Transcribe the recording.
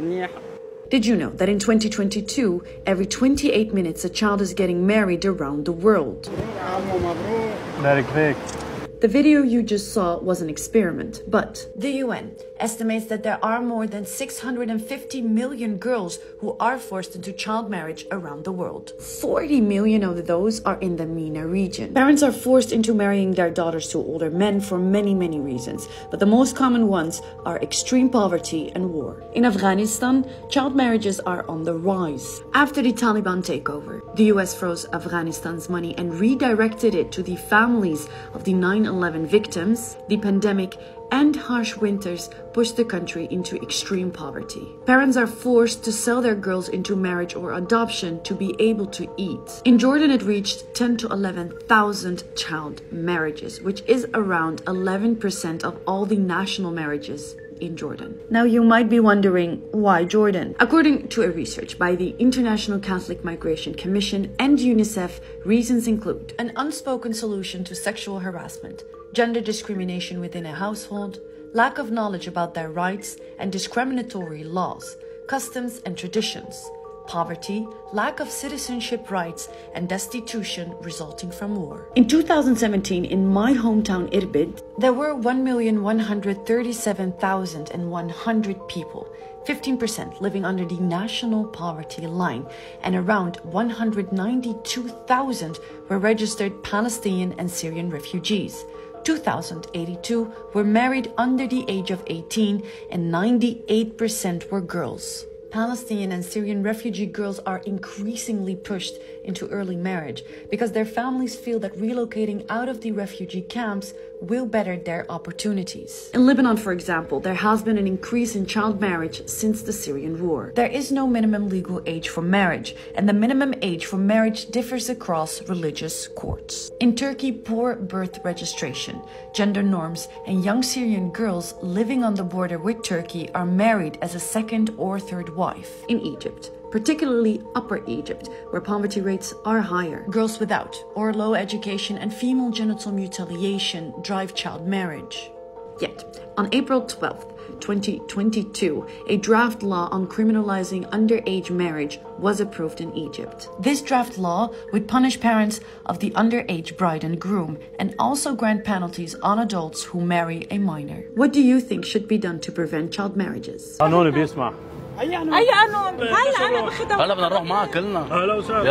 Did you know that in 2022, every 28 minutes a child is getting married around the world? The video you just saw was an experiment, but the UN estimates that there are more than 650 million girls who are forced into child marriage around the world. 40 million of those are in the MENA region. Parents are forced into marrying their daughters to older men for many reasons, but the most common ones are extreme poverty and war. In Afghanistan, child marriages are on the rise. After the Taliban takeover, the US froze Afghanistan's money and redirected it to the families of the 9/11 victims. The pandemic and harsh winters pushed the country into extreme poverty. Parents are forced to sell their girls into marriage or adoption to be able to eat. In Jordan, it reached 10 to 11,000 child marriages, which is around 11% of all the national marriages in Jordan. Now you might be wondering, why Jordan? According to a research by the International Catholic Migration Commission and UNICEF, reasons include an unspoken solution to sexual harassment, gender discrimination within a household, lack of knowledge about their rights and discriminatory laws, customs and traditions, poverty, lack of citizenship rights, and destitution resulting from war. In 2017, in my hometown Irbid, there were 1,137,100 people, 15% living under the national poverty line, and around 192,000 were registered Palestinian and Syrian refugees. 2,082 were married under the age of 18, and 98% were girls. Palestinian and Syrian refugee girls are increasingly pushed into early marriage because their families feel that relocating out of the refugee camps will better their opportunities. In Lebanon, for example, there has been an increase in child marriage since the Syrian war. There is no minimum legal age for marriage, and the minimum age for marriage differs across religious courts. In Turkey, poor birth registration, gender norms, and young Syrian girls living on the border with Turkey are married as a second or third wife. In Egypt, particularly Upper Egypt, where poverty rates are higher, girls without or low education and female genital mutilation drive child marriage. Yet, on April 12, 2022, a draft law on criminalizing underage marriage was approved in Egypt. This draft law would punish parents of the underage bride and groom and also grant penalties on adults who marry a minor. What do you think should be done to prevent child marriages? أنا بنروح معاك كلنا.